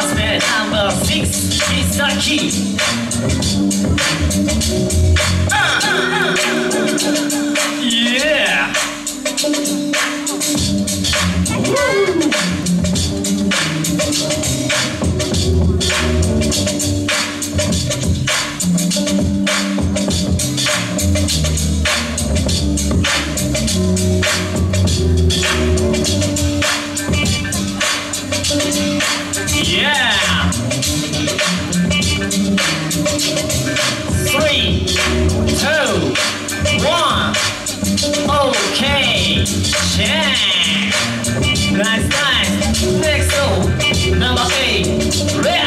Classmate number 6 Misaki. Yeah. Okay, check. Last time, next song, number 8, Real.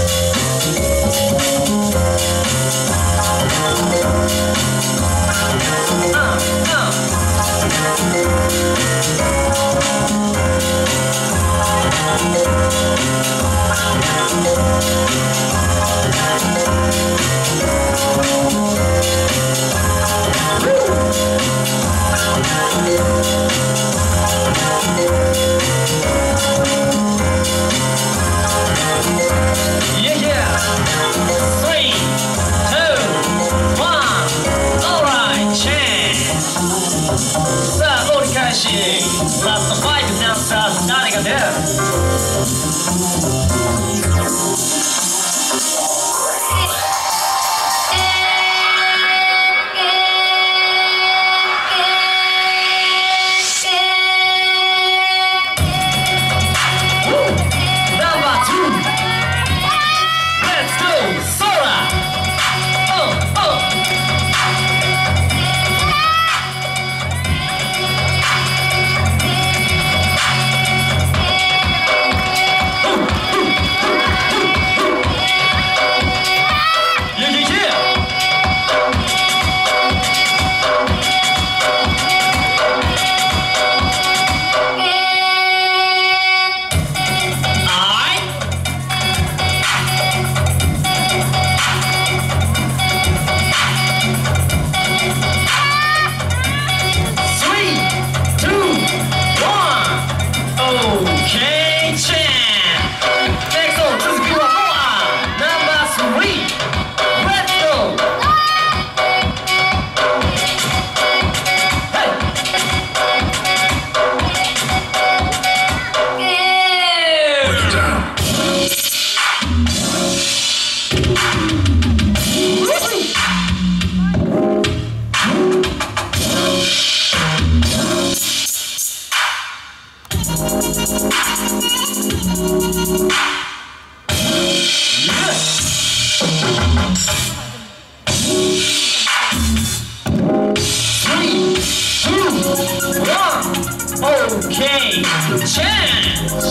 Okay, chance!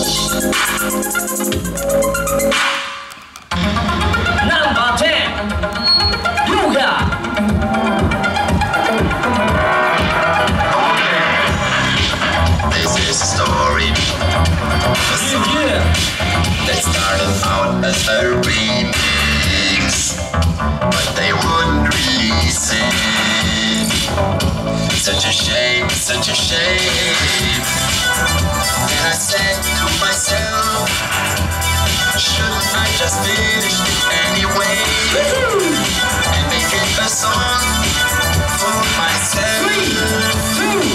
Such a shame. And I said to myself, shouldn't I just finish it anyway? And make it a song for myself.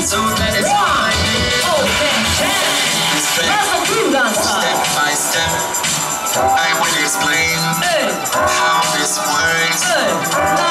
So that it's mine. Step by step, I will explain how this works.